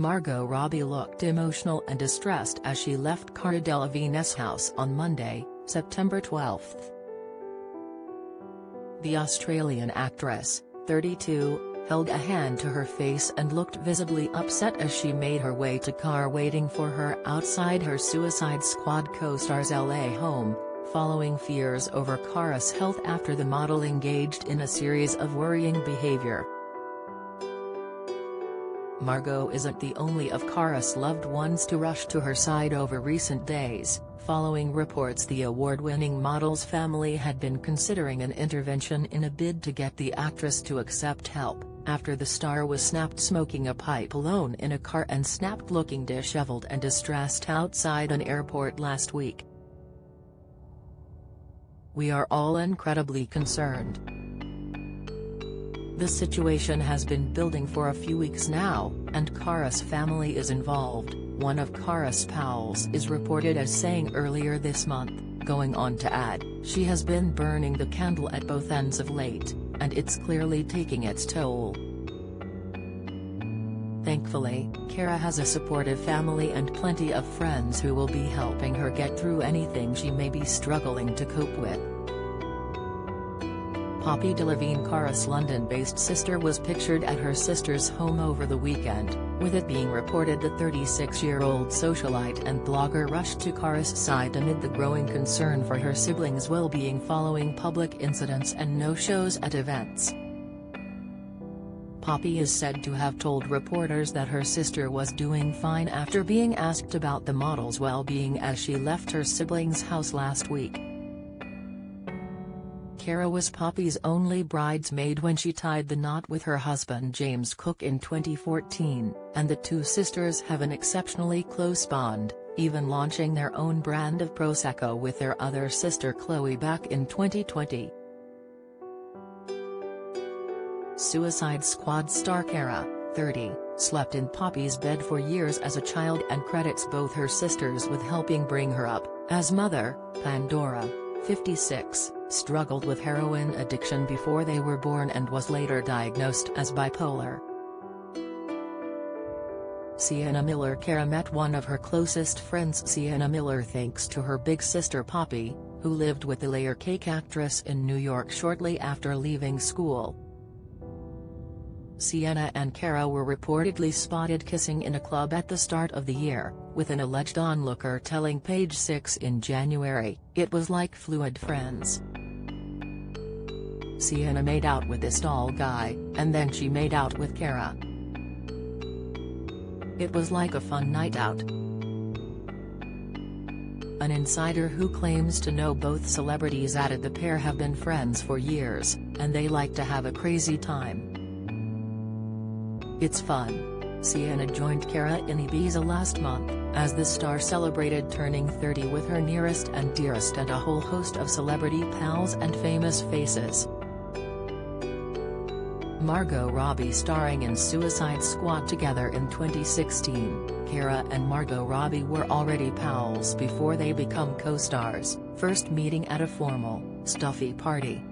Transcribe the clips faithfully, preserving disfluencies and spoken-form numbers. Margot Robbie looked emotional and distressed as she left Cara Delevingne's house on Monday, September twelfth. The Australian actress, thirty-two, held a hand to her face and looked visibly upset as she made her way to car waiting for her outside her Suicide Squad co-star's L A home, following fears over Cara's health after the model engaged in a series of worrying behavior. Margot isn't the only of Cara's loved ones to rush to her side over recent days, following reports the award-winning model's family had been considering an intervention in a bid to get the actress to accept help, after the star was snapped smoking a pipe alone in a car and snapped looking disheveled and distressed outside an airport last week. "We are all incredibly concerned. The situation has been building for a few weeks now, and Cara's family is involved," one of Cara's pals is reported as saying earlier this month, going on to add, "She has been burning the candle at both ends of late, and it's clearly taking its toll. Thankfully, Cara has a supportive family and plenty of friends who will be helping her get through anything she may be struggling to cope with." Poppy Delevingne, Cara's London-based sister, was pictured at her sister's home over the weekend, with it being reported the thirty-six-year-old socialite and blogger rushed to Cara's side amid the growing concern for her siblings' well-being following public incidents and no-shows at events. Poppy is said to have told reporters that her sister was doing fine after being asked about the model's well-being as she left her siblings' house last week. Cara was Poppy's only bridesmaid when she tied the knot with her husband James Cook in twenty fourteen, and the two sisters have an exceptionally close bond, even launching their own brand of Prosecco with their other sister Chloe back in twenty twenty. Suicide Squad star Cara, thirty, slept in Poppy's bed for years as a child and credits both her sisters with helping bring her up. As mother, Pandora, fifty-six, struggled with heroin addiction before they were born and was later diagnosed as bipolar. Sienna Miller, Cara met one of her closest friends Sienna Miller thanks to her big sister Poppy, who lived with the Layer Cake actress in New York shortly after leaving school. Sienna and Cara were reportedly spotted kissing in a club at the start of the year, with an alleged onlooker telling Page Six in January, "It was like fluid friends. Sienna made out with this tall guy, and then she made out with Cara. It was like a fun night out." An insider who claims to know both celebrities added the pair have been friends for years, and they like to have a crazy time. "It's fun." Sienna joined Cara in Ibiza last month, as the star celebrated turning thirty with her nearest and dearest and a whole host of celebrity pals and famous faces. Margot Robbie, starring in Suicide Squad together in twenty sixteen, Cara and Margot Robbie were already pals before they become co-stars, first meeting at a formal, stuffy party.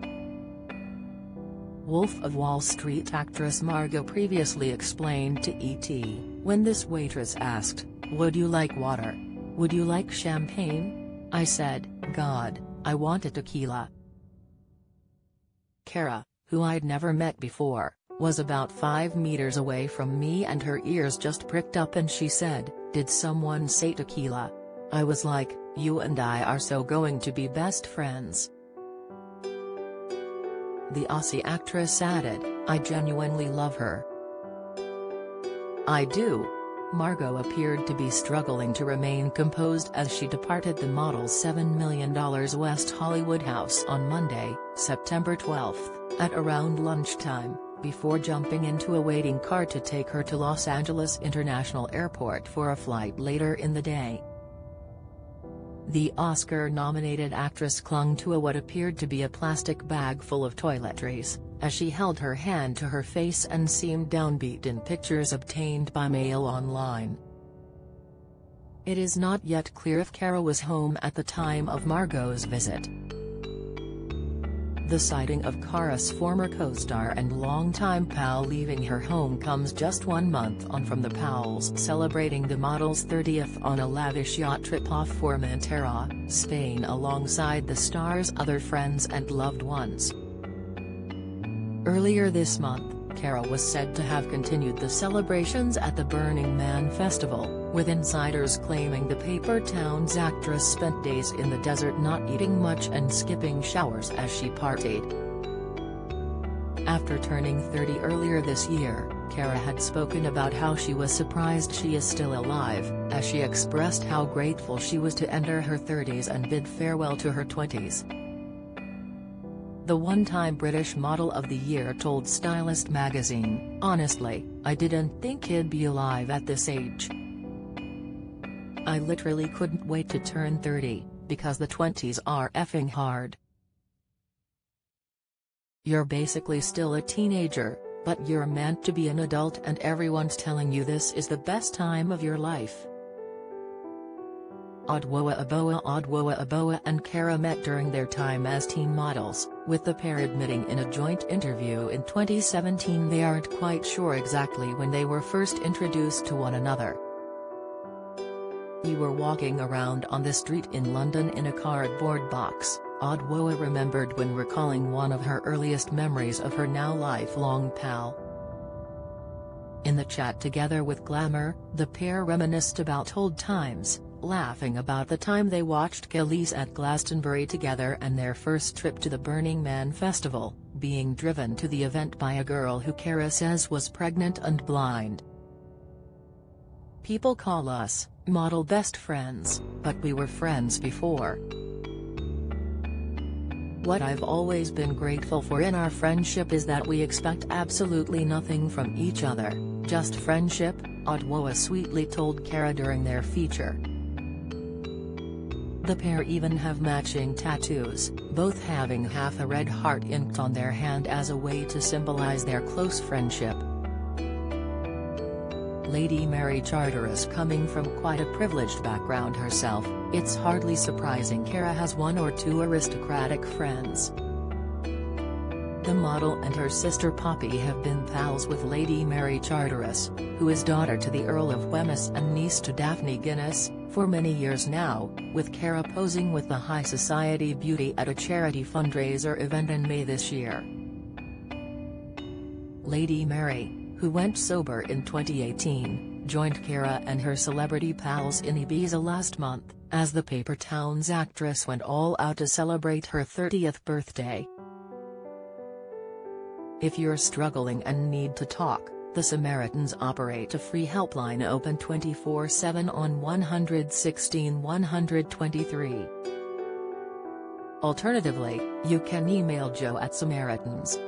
Wolf of Wall Street actress Margot previously explained to E T, when this waitress asked, "Would you like water? Would you like champagne? I said, God, I want a tequila." Cara, who I'd never met before, was about five meters away from me and her ears just pricked up and she said, "Did someone say tequila?" I was like, "You and I are so going to be best friends." The Aussie actress added, "I genuinely love her. I do." Margot appeared to be struggling to remain composed as she departed the model's seven million dollar West Hollywood house on Monday, September twelfth, at around lunchtime, before jumping into a waiting car to take her to Los Angeles International Airport for a flight later in the day. The Oscar-nominated actress clung to a what appeared to be a plastic bag full of toiletries, as she held her hand to her face and seemed downbeat in pictures obtained by Mail Online. It is not yet clear if Cara was home at the time of Margot's visit. The sighting of Cara's former co-star and longtime pal leaving her home comes just one month on from the pals celebrating the model's thirtieth on a lavish yacht trip off Formentera, Spain alongside the star's other friends and loved ones. Earlier this month, Cara was said to have continued the celebrations at the Burning Man Festival, with insiders claiming the Paper Towns actress spent days in the desert not eating much and skipping showers as she partied. After turning thirty earlier this year, Cara had spoken about how she was surprised she is still alive, as she expressed how grateful she was to enter her thirties and bid farewell to her twenties. The one-time British Model of the Year told Stylist magazine, "Honestly, I didn't think I'd be alive at this age. I literally couldn't wait to turn thirty, because the twenties are effing hard. You're basically still a teenager, but you're meant to be an adult and everyone's telling you this is the best time of your life." Adwoa Aboah Adwoa Aboah and Cara met during their time as teen models, with the pair admitting in a joint interview in twenty seventeen they aren't quite sure exactly when they were first introduced to one another. "We were walking around on the street in London in a cardboard box," Adwoa remembered when recalling one of her earliest memories of her now lifelong pal. In the chat together with Glamour, the pair reminisced about old times, laughing about the time they watched Kelis at Glastonbury together and their first trip to the Burning Man Festival, being driven to the event by a girl who Cara says was pregnant and blind. "People call us model best friends, but we were friends before. What I've always been grateful for in our friendship is that we expect absolutely nothing from each other, just friendship," Adwoa sweetly told Cara during their feature. The pair even have matching tattoos, both having half a red heart inked on their hand as a way to symbolize their close friendship. Lady Mary Charteris, coming from quite a privileged background herself, it's hardly surprising Cara has one or two aristocratic friends. The model and her sister Poppy have been pals with Lady Mary Charteris, who is daughter to the Earl of Wemyss and niece to Daphne Guinness, for many years now, with Cara posing with the high society beauty at a charity fundraiser event in May this year. Lady Mary, who went sober in twenty eighteen, joined Cara and her celebrity pals in Ibiza last month, as the Paper Towns actress went all out to celebrate her thirtieth birthday. If you're struggling and need to talk, the Samaritans operate a free helpline open twenty-four seven on one one six one two three. Alternatively, you can email Joe at Samaritans dot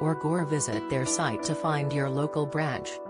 org or visit their site to find your local branch.